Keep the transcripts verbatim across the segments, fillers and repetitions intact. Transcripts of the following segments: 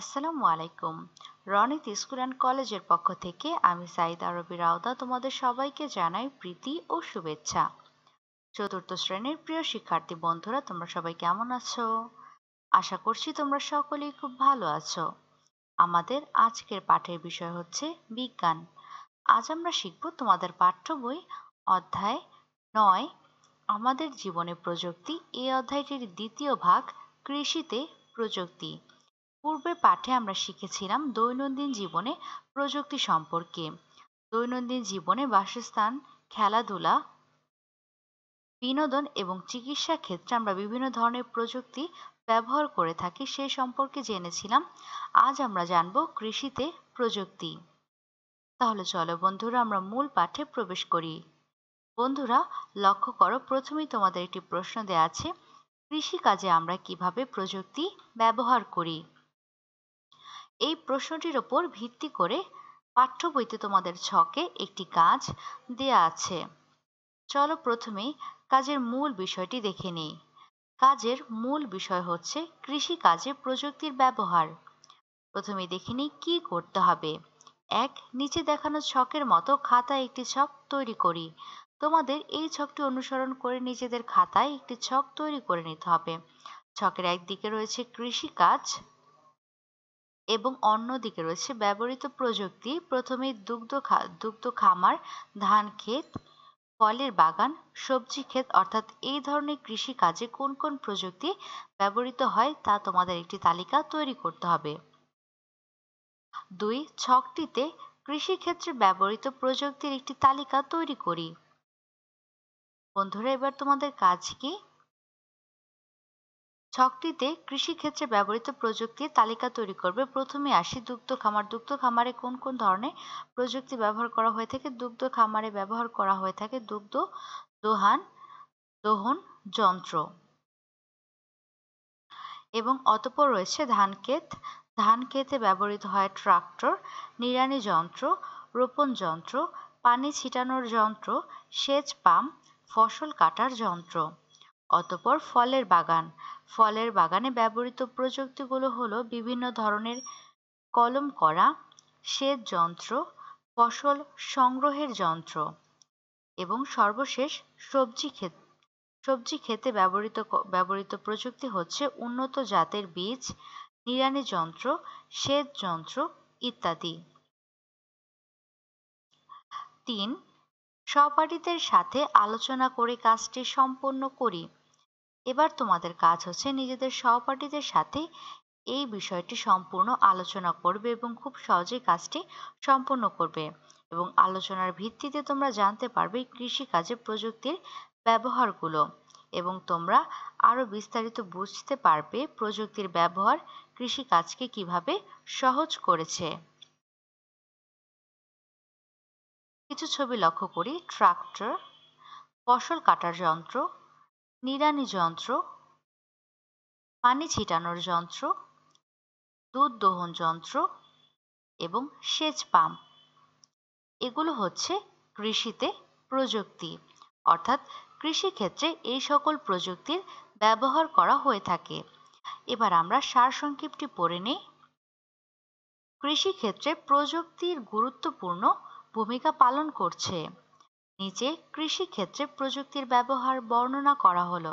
আসসালামু আলাইকুম Ronit school and কলেজের পক্ষ থেকে আমি সাইদা রবি রাউদা তোমাদের সবাইকে জানাই প্রীতি ও শুভেচ্ছা। চতুর্থ শ্রেণীর প্রিয় শিক্ষার্থী বন্ধুরা, তোমরা সবাই কেমন আছো? আশা করছি তোমরা সকলেই খুব ভালো আছো। আমাদের আজকের পাঠের বিষয় হচ্ছে বিজ্ঞান। আজ আমরা শিখব তোমাদের পাঠ্য বই অধ্যায় নয় আমাদের জীবনে প্রযুক্তি। এই অধ্যায়টির দ্বিতীয় ভাগ কৃষিতে প্রযুক্তি। পূর্বে পাঠে আমরা শিখেছিলাম দৈনন্দিন জীবনে প্রযুক্তি সম্পর্কে। দৈনন্দিন জীবনে বাসস্থান, খেলাধুলা, বিনোদন এবং চিকিৎসা ক্ষেত্রে আমরা বিভিন্ন ধরনের প্রযুক্তি ব্যবহার করে থাকি, সে সম্পর্কে জেনেছিলাম। আজ আমরা জানব কৃষিতে প্রযুক্তি। তাহলে চলো বন্ধুরা, আমরা মূল পাঠে প্রবেশ করি। বন্ধুরা লক্ষ্য করো, প্রথমেই তোমাদের একটি প্রশ্ন দেয়া আছে, কৃষিকাজে আমরা কিভাবে প্রযুক্তি ব্যবহার করি? এই প্রশ্নটির ওপর ভিত্তি করে পাঠ্য বইতে তোমাদের ছকে একটি কাজ দেয়া আছে। চলো প্রথমে কাজের মূল বিষয়টি দেখে নিই। কাজের মূল বিষয় হচ্ছে কৃষিকাজে প্রযুক্তির ব্যবহার। প্রথমে দেখে নিই কী করতে হবে। এক, নিচে দেখানো ছকের মতো খাতায় একটি ছক তৈরি করি। তোমাদের এই ছকটি অনুসরণ করে নিজেদের খাতায় একটি ছক তৈরি করে নিতে হবে। ছকের একদিকে রয়েছে কৃষিকাজ এবং অন্যদিকে রয়েছে ব্যবহৃত প্রযুক্তি। প্রথমে দুগ্ধ দুগ্ধ খামার, ধান ক্ষেত, ফলের বাগান, সবজি ক্ষেত, অর্থাৎ এই ধরনের কৃষিকাজে কোন কোন প্রযুক্তি ব্যবহৃত হয় তা তোমাদের একটি তালিকা তৈরি করতে হবে। দুই, ছকটিতে কৃষিক্ষেত্রে ব্যবহৃত প্রযুক্তির একটি তালিকা তৈরি করি। বন্ধুরা এবার তোমাদের কাজ কি? ছকটিতে কৃষিক্ষেত্রে ব্যবহৃত প্রযুক্তির তালিকা তৈরি করবে। প্রথমে আসি দুগ্ধ খামার। দুগ্ধ খামারে কোন কোন ধরনের প্রযুক্তি ব্যবহার করা হয়ে থাকে? দুগ্ধ খামারে ব্যবহার করা হয়ে থাকে দুগ্ধ দোহান দোহন যন্ত্র। এবং অতঃপর রয়েছে ধান ক্ষেত। ধান ক্ষেতে ব্যবহৃত হয় ট্রাক্টর, নিড়ানি যন্ত্র, রোপণ যন্ত্র, পানি ছিটানোর যন্ত্র, সেচ পাম্প, ফসল কাটার যন্ত্র। অতঃপর ফলের বাগান। ফলের বাগানে ব্যবহৃত প্রযুক্তিগুলো হলো বিভিন্ন ধরনের কলম করা, সেচ যন্ত্র, ফসল সংগ্রহের যন্ত্র। এবং সর্বশেষ সবজি ক্ষেত। সবজি ক্ষেতে ব্যবহৃত ব্যবহৃত প্রযুক্তি হচ্ছে উন্নত জাতের বীজ, নিড়ানি যন্ত্র, সেচ যন্ত্র ইত্যাদি। তিন, সহপাঠীদের সাথে আলোচনা করে কাজটি সম্পন্ন করি। এবার তোমাদের কাজ হচ্ছে নিজেদের সহপাঠীদের সাথে এই বিষয়টি সম্পূর্ণ আলোচনা করবে এবং খুব সহজেই কাজটি সম্পন্ন করবে। এবং আলোচনার ভিত্তিতে তোমরা জানতে পারবে কৃষিকাজে প্রযুক্তির ব্যবহারগুলো, এবং তোমরা আরও বিস্তারিত বুঝতে পারবে প্রযুক্তির ব্যবহার কৃষিকাজকে কিভাবে সহজ করেছে। কিছু ছবি লক্ষ্য করি। ট্রাক্টর, ফসল কাটার যন্ত্র, নিড়ানি যন্ত্র, পানি ছিটানোর যন্ত্র, দুধ দোহন যন্ত্র এবং সেচ পাম্প। এগুলো হচ্ছে কৃষিতে প্রযুক্তি, অর্থাৎ কৃষিক্ষেত্রে এই সকল প্রযুক্তির ব্যবহার করা হয়ে থাকে। এবার আমরা সারসংক্ষেপটি পড়ে নিই। কৃষিক্ষেত্রে প্রযুক্তির গুরুত্বপূর্ণ ভূমিকা পালন করছে। নিচে কৃষিক্ষেত্রে প্রযুক্তির ব্যবহার বর্ণনা করা হলো।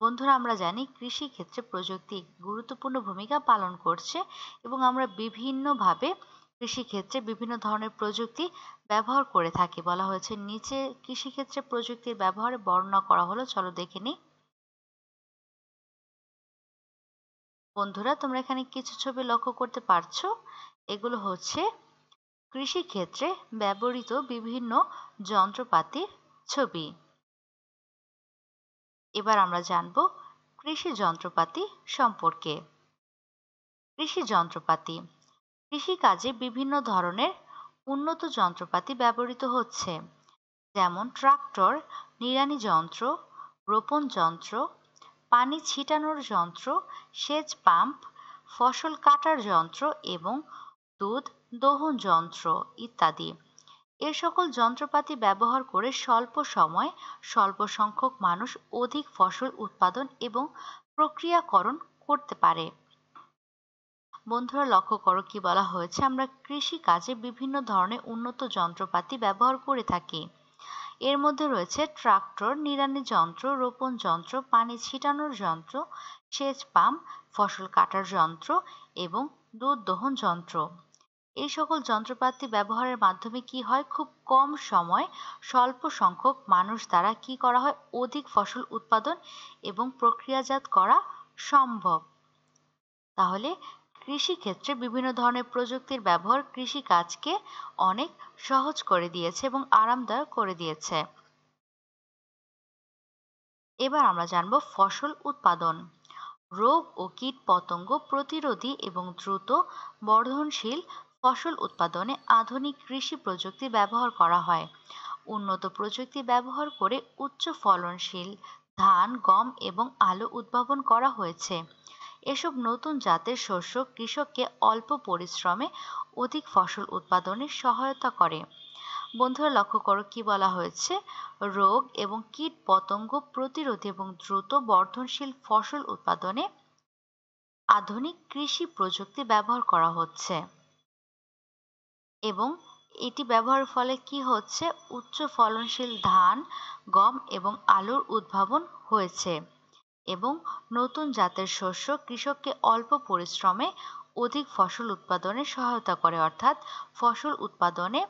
বন্ধুরা আমরা জানি কৃষিক্ষেত্রে প্রযুক্তি গুরুত্বপূর্ণ ভূমিকা পালন করছে, এবং আমরা বিভিন্নভাবে কৃষিক্ষেত্রে বিভিন্ন ধরনের প্রযুক্তি ব্যবহার করে থাকি। বলা হয়েছে নিচে কৃষিক্ষেত্রে প্রযুক্তির ব্যবহার বর্ণনা করা হলো। চলো দেখে নিই। বন্ধুরা তোমরা এখানে কিছু ছবি লক্ষ্য করতে পারছো। এগুলো হচ্ছে কৃষিক্ষেত্রে ব্যবহৃত বিভিন্ন যন্ত্রপাতির ছবি। এবার আমরা জানব কৃষি যন্ত্রপাতি সম্পর্কে। কৃষি যন্ত্রপাতি, কৃষিকাজে বিভিন্ন ধরনের উন্নত যন্ত্রপাতি ব্যবহৃত হচ্ছে, যেমন ট্রাক্টর, নিড়ানি যন্ত্র, রোপণ যন্ত্র, পানি ছিটানোর যন্ত্র, সেচ পাম্প, ফসল কাটার যন্ত্র এবং দুধ দোহন যন্ত্র ইত্যাদি। এ সকল যন্ত্রপাতি ব্যবহার করে স্বল্প সময় স্বল্প সংখ্যক মানুষ অধিক ফসল উৎপাদন এবং প্রক্রিয়াকরণ করতে পারে। বন্ধুরা লক্ষ্য করো কি বলা হয়েছে, আমরা কৃষি কাজে বিভিন্ন ধরনের উন্নত যন্ত্রপাতি ব্যবহার করে থাকি। এর মধ্যে রয়েছে ট্রাক্টর, নিড়ানি যন্ত্র, রোপণ যন্ত্র, পানি ছিটানোর যন্ত্র, সেচ পাম্প, ফসল কাটার যন্ত্র এবং দুধ দহন যন্ত্র। এই সকল যন্ত্রপাতি ব্যবহারের মাধ্যমে কি হয়, খুব কম সময় স্বল্প সংখ্যক মানুষ দ্বারা কি করা হয়, অধিক ফসল উৎপাদন এবং প্রক্রিয়াজাত করা সম্ভব। তাহলে কৃষি ক্ষেত্রে বিভিন্ন ধরনের প্রযুক্তির ব্যবহার কৃষি কাজকে অনেক সহজ করে দিয়েছে এবং আরামদায়ক করে দিয়েছে। এবার আমরা জানব ফসল উৎপাদন। রোগ ও কীট পতঙ্গ প্রতিরোধী এবং দ্রুত বর্ধনশীল ফসল উৎপাদনে আধুনিক কৃষি প্রযুক্তি ব্যবহার করা হয়। উন্নত প্রযুক্তি ব্যবহার করে উচ্চ ফলনশীল ধান, গম এবং আলু উদ্ভাবন করা হয়েছে। এসব নতুন জাতের শস্য কৃষককে অল্প পরিশ্রমে অধিক ফসল উৎপাদনে সহায়তা করে। বন্ধুরা লক্ষ্য করো কি বলা হয়েছে, রোগ এবং কীট পতঙ্গ প্রতিরোধ এবং দ্রুত বর্ধনশীল ফসল উৎপাদনে আধুনিক কৃষি প্রযুক্তি ব্যবহার করা হচ্ছে এবং এটি ব্যবহারের ফলে কি হচ্ছে, উচ্চ ফলনশীল ধান, গম এবং আলুর উদ্ভাবন হয়েছে এবং নতুন জাতের শস্য কৃষককে অল্প পরিশ্রমে অধিক ফসল উৎপাদনে সহায়তা করে। অর্থাৎ ফসল উৎপাদনে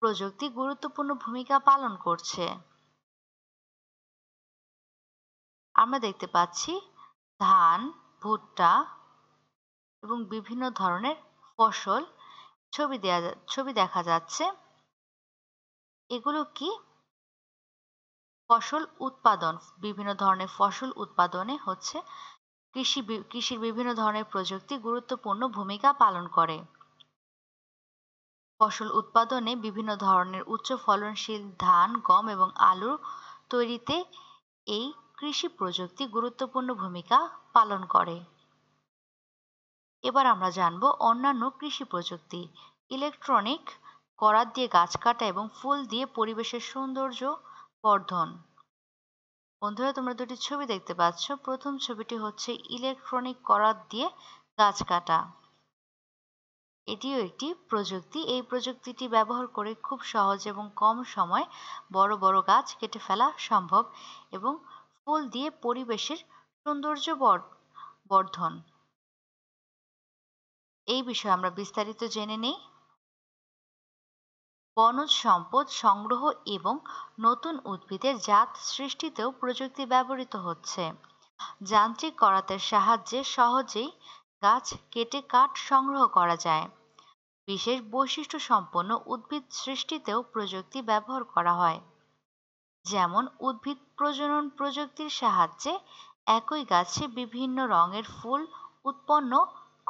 প্রযুক্তি গুরুত্বপূর্ণ ভূমিকা পালন করছে। আমরা দেখতে পাচ্ছি ধান, ভুট্টা এবং বিভিন্ন ধরনের ফসল ছবি দেয়া ছবি দেখা যাচ্ছে। এগুলো কি, ফসল উৎপাদন। বিভিন্ন ধরনের ফসল উৎপাদনে হচ্ছে কৃষি কৃষির বিভিন্ন ধরনের প্রযুক্তি গুরুত্বপূর্ণ ভূমিকা পালন করে। ফসল উৎপাদনে বিভিন্ন ধরনের উচ্চ ফলনশীল ধান, গম এবং আলুর তৈরিতে এই কৃষি প্রযুক্তি গুরুত্বপূর্ণ ভূমিকা পালন করে। এবার আমরা জানব অন্যান্য কৃষি প্রযুক্তি। ইলেকট্রনিক করাত দিয়ে গাছ কাটা এবং ফুল দিয়ে পরিবেশের সৌন্দর্য বর্ধন। বন্ধুরা তোমরা দুটি ছবি দেখতে পাচ্ছ। প্রথম ছবিটি হচ্ছে ইলেকট্রনিক করাত দিয়ে গাছ কাটা, এটিও একটি প্রযুক্তি। এই প্রযুক্তিটি ব্যবহার করে খুব সহজ এবং কম সময় বড় বড় গাছ কেটে ফেলা সম্ভব এবং ফুল দিয়ে পরিবেশের সৌন্দর্য বর্ধন। এই বিষয়ে আমরা বিস্তারিত জেনে নেই। বনজ সম্পদ সংগ্রহ এবং নতুন উদ্ভিদের জাত সৃষ্টিতেও প্রযুক্তি ব্যবহৃত হচ্ছে। যান্ত্রিক করাতের সাহায্যে সহজেই গাছ কেটে কাঠ সংগ্রহ করা যায়। বিশেষ বৈশিষ্ট্য সম্পন্ন উদ্ভিদ সৃষ্টিতেও প্রযুক্তি ব্যবহার করা হয়, যেমন উদ্ভিদ প্রজনন প্রযুক্তির সাহায্যে একই গাছে বিভিন্ন রঙের ফুল উৎপন্ন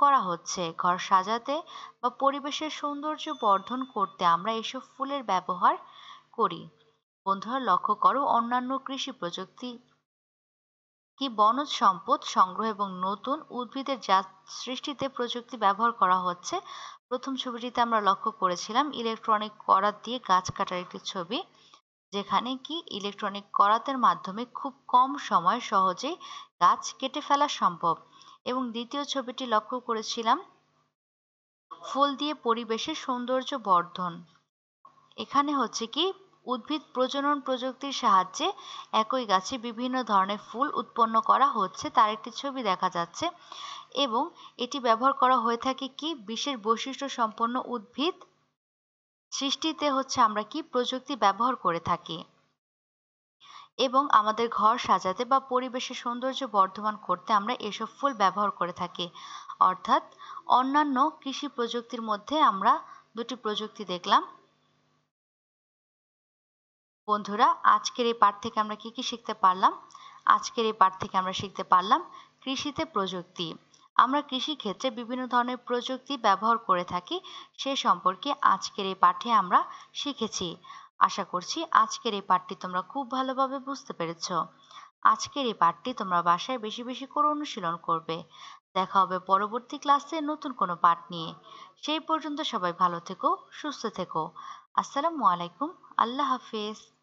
করা হচ্ছে। ঘর সাজাতে বা পরিবেশের সৌন্দর্য বর্ধন করতে আমরা এসব ফুলের ব্যবহার করি। বন্ধুরা লক্ষ্য করো অন্যান্য কৃষি প্রযুক্তি কি, বনজ সম্পদ সংগ্রহ এবং নতুন উদ্ভিদের জাত সৃষ্টিতে প্রযুক্তি ব্যবহার করা হচ্ছে। প্রথম ছবিটিতে আমরা লক্ষ্য করেছিলাম ইলেকট্রনিক করাত দিয়ে গাছ কাটার একটি ছবি, যেখানে কি ইলেকট্রনিক করাতের মাধ্যমে খুব কম সময় সহজেই গাছ কেটে ফেলা সম্ভব। এবং দ্বিতীয় ছবিটি লক্ষ্য করেছিলাম ফুল দিয়ে পরিবেশের সৌন্দর্য বর্ধন। এখানে হচ্ছে কি উদ্ভিদ প্রজনন প্রযুক্তির সাহায্যে একই গাছে বিভিন্ন ধরনের ফুল উৎপন্ন করা হচ্ছে, তার একটি ছবি দেখা যাচ্ছে। এবং এটি ব্যবহার করা হয়ে থাকে কি বিশেষ বৈশিষ্ট্য সম্পন্ন উদ্ভিদ সৃষ্টিতে হচ্ছে আমরা কি প্রযুক্তি ব্যবহার করে থাকি। এবং আমাদের ঘর সাজাতে বা পরিবেশের সৌন্দর্য বর্ধমান করতে আমরা এসব ফুল ব্যবহার করে থাকি। অর্থাৎ অন্যান্য কৃষি প্রযুক্তির মধ্যে আমরা দুটি প্রযুক্তি দেখলাম। বন্ধুরা আজকের এই পাঠ থেকে আমরা কি কি শিখতে পারলাম? আজকের এই পাঠ থেকে আমরা শিখতে পারলাম কৃষিতে প্রযুক্তি। আমরা কৃষি ক্ষেত্রে বিভিন্ন ধরনের প্রযুক্তি ব্যবহার করে থাকি, সে সম্পর্কে আজকের এই পাঠে আমরা শিখেছি। আশা করছি আজকের এই পাঠটি তোমরা খুব ভালোভাবে বুঝতে পেরেছ। আজকের এই পাঠটি তোমরা বাসায় বেশি বেশি করে অনুশীলন করবে। দেখা হবে পরবর্তী ক্লাসে নতুন কোনো পাঠ নিয়ে। সেই পর্যন্ত সবাই ভালো থেকো, সুস্থ থেকো। আসসালামু আলাইকুম, আল্লাহ হাফেজ।